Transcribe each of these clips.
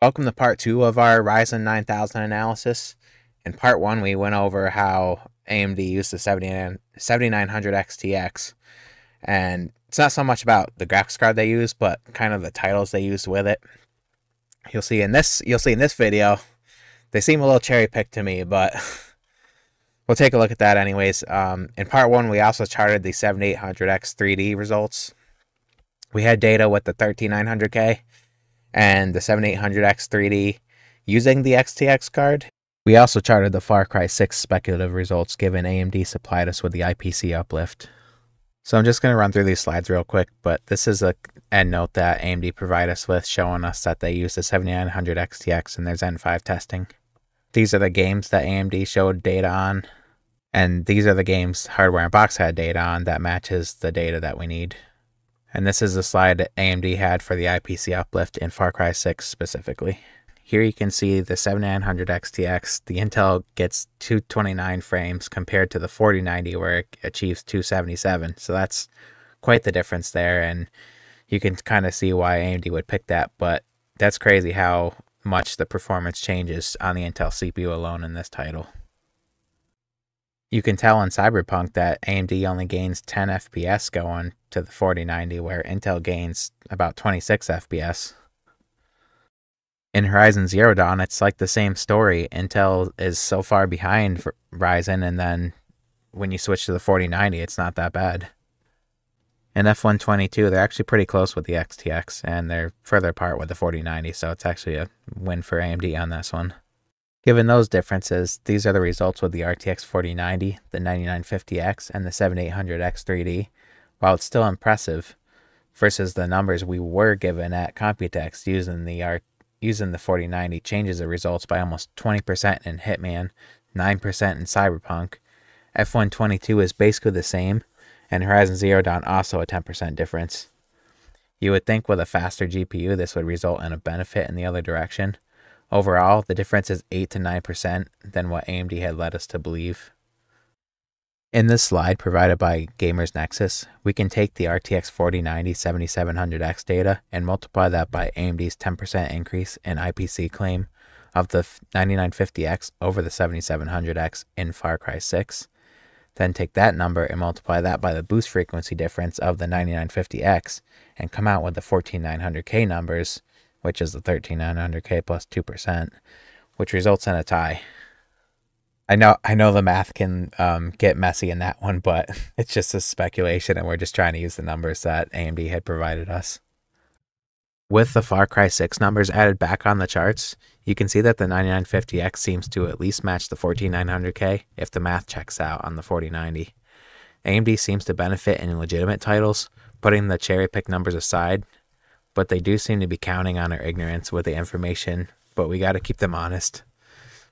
Welcome to part two of our Ryzen 9000 analysis. In part one, we went over how AMD used the 7900 XTX. And it's not so much about the graphics card they used, but kind of the titles they used with it. You'll see in this video, they seem a little cherry-picked to me, but we'll take a look at that anyways. In part one, we also charted the 7800X 3D results. We had data with the 13900K. And the 7800X 3D using the XTX card. We also charted the Far Cry 6 speculative results given AMD supplied us with the IPC uplift. So I'm just going to run through these slides real quick, but this is an end note that AMD provided us with showing us that they used the 7900 XTX in their Zen 5 testing. These are the games that AMD showed data on, and these are the games Hardware Unboxed had data on that matches the data that we need. And this is the slide that AMD had for the IPC uplift in Far Cry 6 specifically. Here you can see the 7900 XTX, the Intel gets 229 frames compared to the 4090 where it achieves 277. So that's quite the difference there, and you can kind of see why AMD would pick that, but that's crazy how much the performance changes on the Intel CPU alone in this title. You can tell in Cyberpunk that AMD only gains 10 FPS going to the 4090, where Intel gains about 26 FPS. In Horizon Zero Dawn, it's like the same story. Intel is so far behind for Ryzen, and then when you switch to the 4090, it's not that bad. In F1-22, they're actually pretty close with the XTX, and they're further apart with the 4090, so it's actually a win for AMD on this one. Given those differences, these are the results with the RTX 4090, the 9950X, and the 7800X 3D. While it's still impressive, versus the numbers we were given at Computex using the 4090 changes the results by almost 20% in Hitman, 9% in Cyberpunk. F1-22 is basically the same, and Horizon Zero Dawn also a 10% difference. You would think with a faster GPU this would result in a benefit in the other direction. Overall, the difference is 8 to 9% than what AMD had led us to believe. In this slide provided by GamersNexus, we can take the RTX 4090 7700X data and multiply that by AMD's 10% increase in IPC claim of the 9950X over the 7700X in Far Cry 6. Then take that number and multiply that by the boost frequency difference of the 9950X and come out with the 14900K numbers, which is the 13900K plus 2%, which results in a tie. I know the math can get messy in that one, but it's just a speculation, and we're just trying to use the numbers that AMD had provided us. With the Far Cry 6 numbers added back on the charts, you can see that the 9950X seems to at least match the 14900K if the math checks out on the 4090. AMD seems to benefit in legitimate titles, putting the cherry-pick numbers aside, but they do seem to be counting on our ignorance with the information, but we got to keep them honest.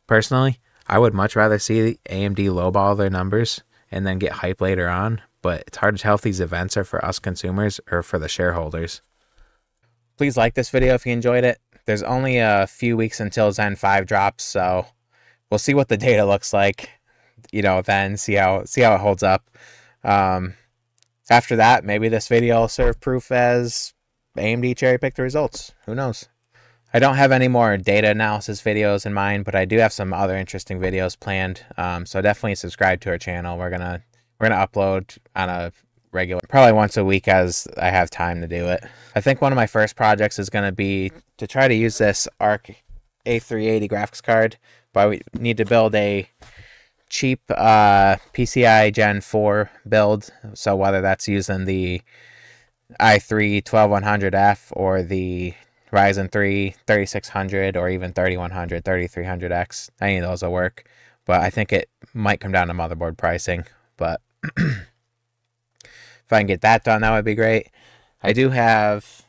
Personally, I would much rather see AMD lowball their numbers and then get hype later on, but it's hard to tell if these events are for us consumers or for the shareholders. Please like this video if you enjoyed it. There's only a few weeks until Zen 5 drops, so we'll see what the data looks like, you know, then see how it holds up. After that, maybe this video will serve proof as AMD cherry-picked the results. Who knows? I don't have any more data analysis videos in mind, but I do have some other interesting videos planned. So definitely subscribe to our channel. We're gonna upload on a regular, probably once a week as I have time to do it. I think one of my first projects is gonna be to try to use this Arc A380 graphics card, but we need to build a cheap PCI Gen 4 build. So whether that's using the i3-12100F or the Ryzen 3 3600 or even 3100, 3300X, any of those will work. But I think it might come down to motherboard pricing. But if I can get that done, that would be great. I do have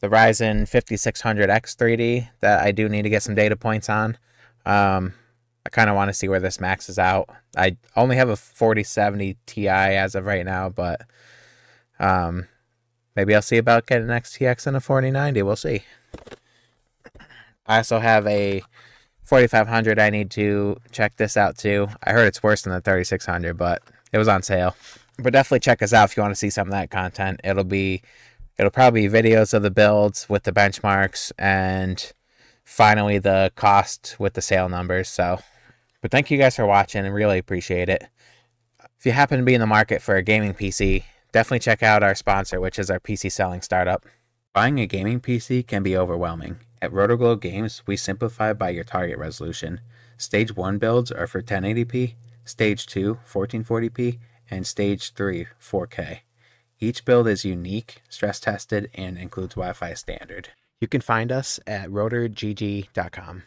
the Ryzen 5600X 3D that I do need to get some data points on. I kind of want to see where this maxes out. I only have a 4070 Ti as of right now, but maybe I'll see about getting an XTX and a 4090. We'll see. I also have a 4500. I need to check this out too. I heard it's worse than the 3600, but it was on sale. But definitely check us out if you want to see some of that content. It'll be It'll probably be videos of the builds with the benchmarks and finally the cost with the sale numbers. So, but thank you guys for watching. I really appreciate it. If you happen to be in the market for a gaming PC, definitely check out our sponsor, which is our PC selling startup. Buying a gaming PC can be overwhelming. At RotorGlow Games, we simplify by your target resolution. Stage 1 builds are for 1080p, Stage 2 1440p, and Stage 3 4K. Each build is unique, stress tested, and includes Wi-Fi standard. You can find us at rotorgg.com.